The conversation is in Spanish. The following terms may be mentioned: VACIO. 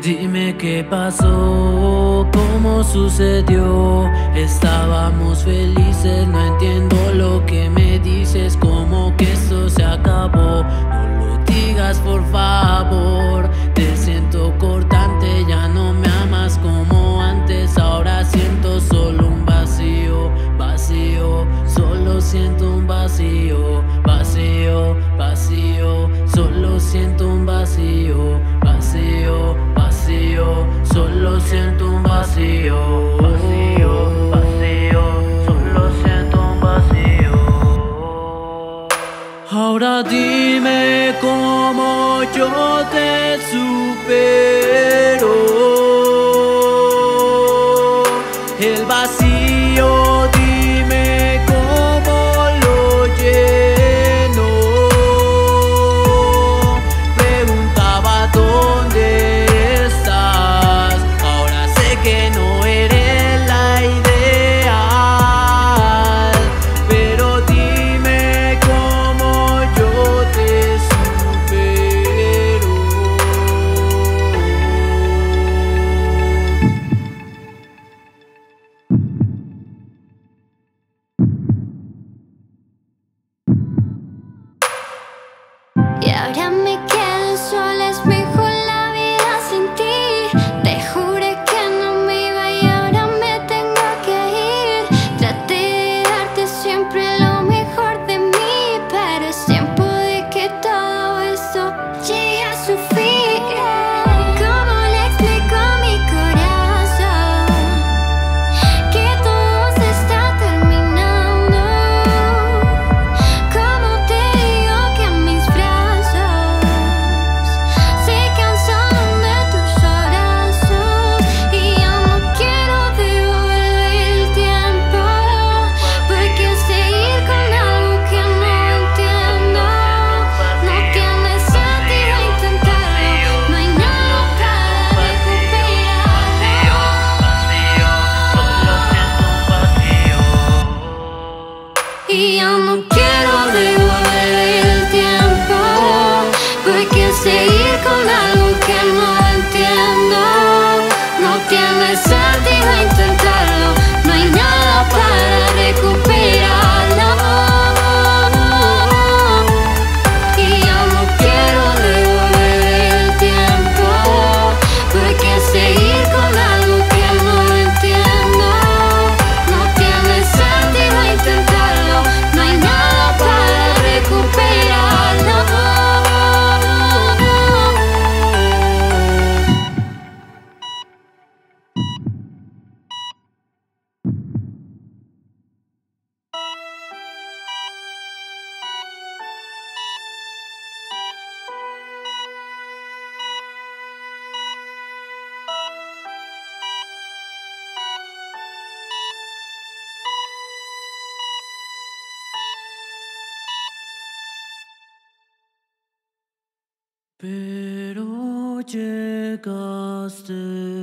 Dime qué pasó, cómo sucedió. Estábamos felices, no entiendo lo que me dices. Como que esto se acabó, no lo digas por favor. Te siento cortante, ya no me amas como antes. Ahora siento solo un vacío, vacío. Solo siento un vacío, vacío, vacío. Solo siento un vacío, vacío, vacío. Solo siento un vacío, vacío, vacío. Solo siento un vacío. Ahora dime cómo yo te supero. El vacío, dime cómo lo lleno. Preguntaba dónde estás. Ahora sé que no eres la ideal, pero dime cómo yo te supero. Y ahora me quedo sola, es mejor la vida sin ti. Te juré que no me iba y ahora me tengo que ir. Traté de darte siempre lo mejor de mí, pero es tiempo de que todo esto llegue a su fin. ¿Cómo le explico a mi corazón que todo se está terminando? ¿Cómo te digo que mis brazos se cansaron de tus abrazos? Y ya no quiero devolver el tiempo, porque seguir con algo que no entiendo no tiene sentido intentarlo. No hay nada para recuperarlo. Y ya no quiero devolver el tiempo, porque seguir con algo que no entiendo no tiene sentido intentarlo. No hay nada para recuperarlo. Y ya no quiero devolver el tiempo, porque seguir con algo que no entiendo no tiene sentido intentarlo. No hay nada para recuperarlo. Pero llegaste.